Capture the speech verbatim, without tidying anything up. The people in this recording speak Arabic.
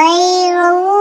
غير الله.